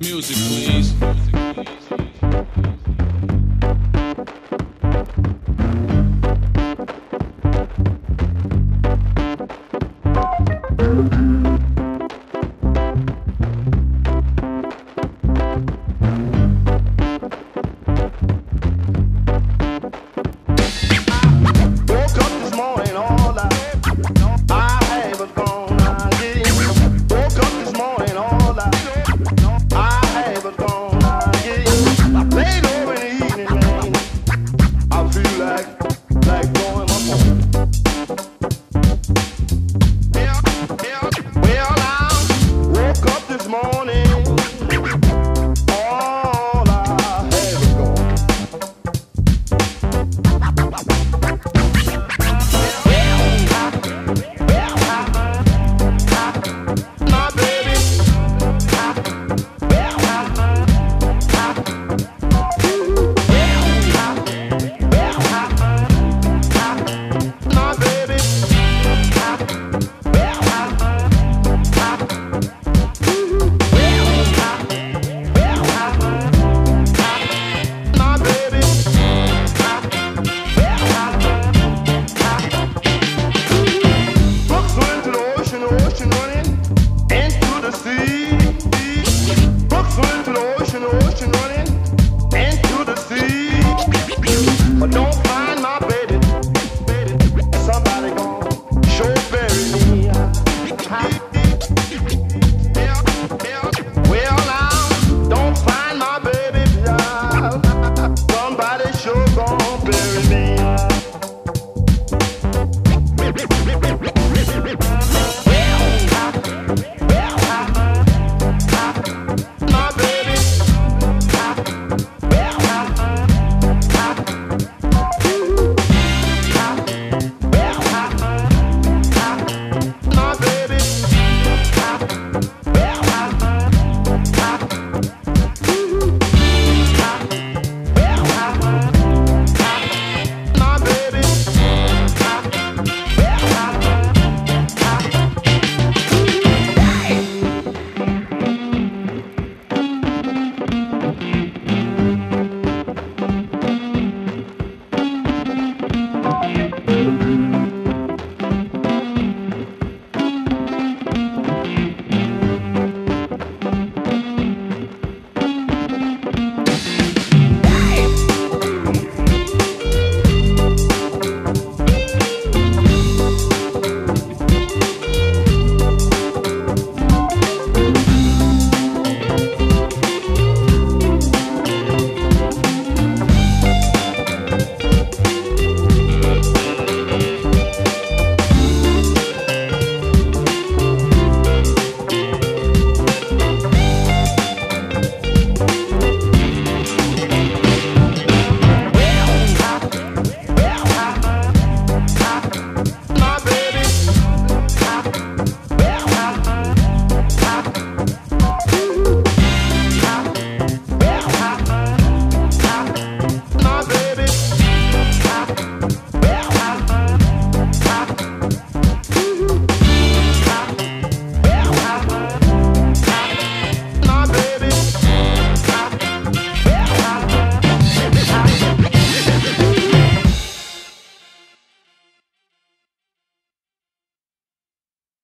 Music, please.